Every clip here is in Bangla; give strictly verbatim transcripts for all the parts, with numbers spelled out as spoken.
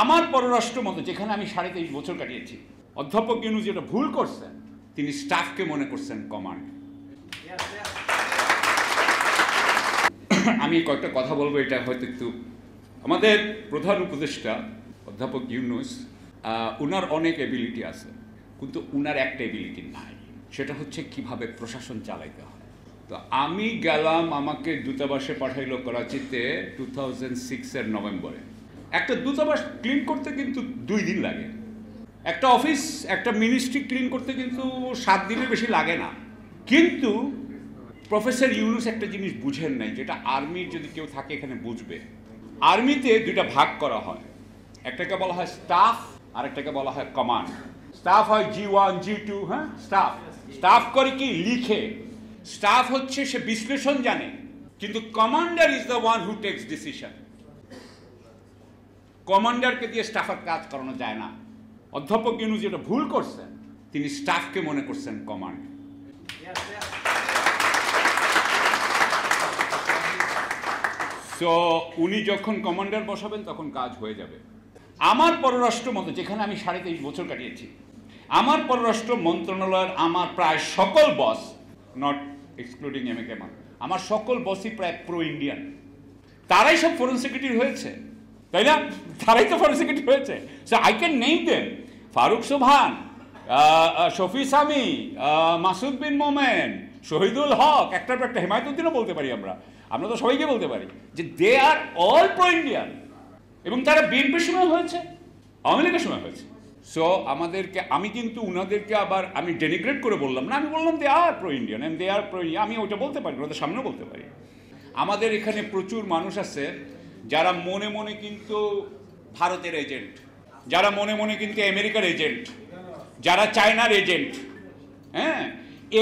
আমার পররাষ্ট্র মন্ত্রক, যেখানে আমি সাড়ে তেইশ বছর কাটিয়েছি, অধ্যাপক ইউনুস যেটা ভুল করছেন, তিনি স্টাফকে মনে করছেন কমান্ড। আমি কয়েকটা কথা বলবো, এটা হয়তো একটু, আমাদের প্রধান উপদেষ্টা অধ্যাপক ইউনুস, উনার অনেক এবিলিটি আছে, কিন্তু উনার একটা এবিলিটি নাই, সেটা হচ্ছে কিভাবে প্রশাসন চালাইতে হয়। তো আমি গেলাম, আমাকে দূতাবাসে পাঠাইলো করাচিতে টু থাউজেন্ড সিক্সের নভেম্বরে। একটা দূতাবাস ক্লিন করতে কিন্তু দুই দিন লাগে, একটা অফিস, একটা মিনিস্ট্রি ক্লিন করতে কিন্তু সাত দিনের বেশি লাগে না। কিন্তু প্রফেসর ইউনুস একটা জিনিস বুঝেন নাই, যেটা আর্মির যদি কেউ থাকে এখানে বুঝবে। আর্মিতে দুইটা ভাগ করা হয়, একটাকে বলা হয় স্টাফ আর একটাকে বলা হয় কমান্ড। স্টাফ হয় জি ওয়ান জি টু। হ্যাঁ, স্টাফ স্টাফ করে কি লিখে, স্টাফ হচ্ছে সে বিশ্লেষণ জানে, কিন্তু commander is the one who takes decision. কমান্ডারকে দিয়ে স্টাফের কাজ করানো যায় না। অধ্যাপক ইউনুস যেটা ভুল করছেন, তিনি স্টাফকে মনে করছেন কমান্ড। তো উনি যখন কমান্ডার বসাবেন তখন কাজ হয়ে যাবে। আমার পররাষ্ট্র মন্ত্রক, যেখানে আমি সাড়ে তেইশ বছর কাটিয়েছি, আমার পররাষ্ট্র মন্ত্রণালয়ের আমার প্রায় সকল boss, not excluding M A Kemal, আমার সকল বসই প্রায় প্রো ইন্ডিয়ান। তারাই সব ফরেন সেক্রেটারি হয়েছে, তাই না? তারাই তো ফরেন সেক্রেটারি হয়েছে। So I can name them: Farooq Sobhan, Shafi Sami, Masud Bin Momen, Shahidul Haque, একটার পর একটা, হেমায়তুদ্দিনও বলতে পারি আমরা আমরা তো সবাইকে বলতে পারি যে they are all pro Indian. এবং তারা বিএনপির সময় হয়েছে, আওয়ামী লীগের সময় হয়েছে। সো আমাদেরকে, আমি কিন্তু উনাদেরকে আবার আমি ডেনিগ্রেট করে বললাম না, আমি বললাম they are pro Indian, they are pro Indian. আমি ওইটা বলতে পারি, ওদের সামনেও বলতে পারি। আমাদের এখানে প্রচুর মানুষ আছে যারা মনে মনে কিন্তু ভারতের এজেন্ট, যারা মনে মনে কিন্তু আমেরিকার এজেন্ট, যারা চায়নার এজেন্ট। হ্যাঁ,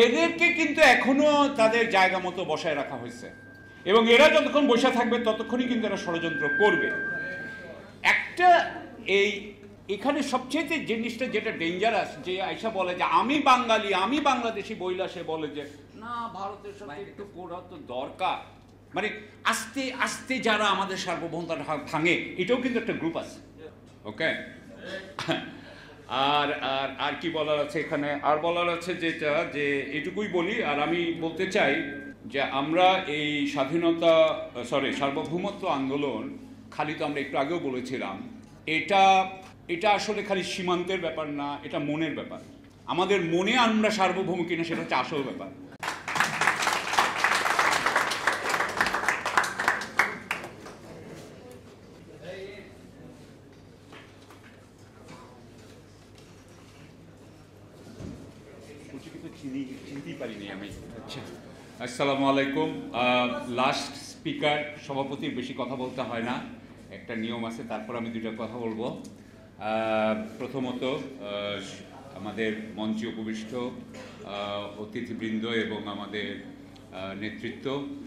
এদেরকে কিন্তু এখনও তাদের জায়গা মতো বসায় রাখা হয়েছে, এবং এরা যতক্ষণ বসে থাকবে ততক্ষণই কিন্তু এরা ষড়যন্ত্র করবে। একটা এই এখানে সবচেয়ে জিনিসটা যেটা ডেঞ্জারাস, যে আয়সা বলে যে আমি বাঙালি, আমি বাংলাদেশি বইলা, সে বলে যে না, ভারতের সাথে একটু করা তো দরকার। মানে আস্তে আস্তে যারা আমাদের সার্বভৌমতা ভাঙে, এটাও কিন্তু একটা গ্রুপ আছে। ওকে, আর আর আর কি বলার আছে এখানে? আর বলার আছে যেটা, যে এটুকুই বলি। আর আমি বলতে চাই যে আমরা এই স্বাধীনতা সরি সার্বভৌমত্ব আন্দোলন, খালি তো আমরা একটু আগেও বলেছিলাম, এটা এটা আসলে খালি সীমান্তের ব্যাপার না, এটা মনের ব্যাপার। আমাদের মনে আমরা সার্বভৌম কিনা সেটা হচ্ছে আসল ব্যাপার। চিনতেই পারিনি আমি। আচ্ছা, আসসালামু আলাইকুম। লাস্ট স্পিকার, সভাপতির বেশি কথা বলতে হয় না, একটা নিয়ম আছে। তারপর আমি দুটো কথা বলবো। প্রথমত, আমাদের মঞ্চে উপবিষ্ট অতিথিবৃন্দ এবং আমাদের নেতৃত্ব।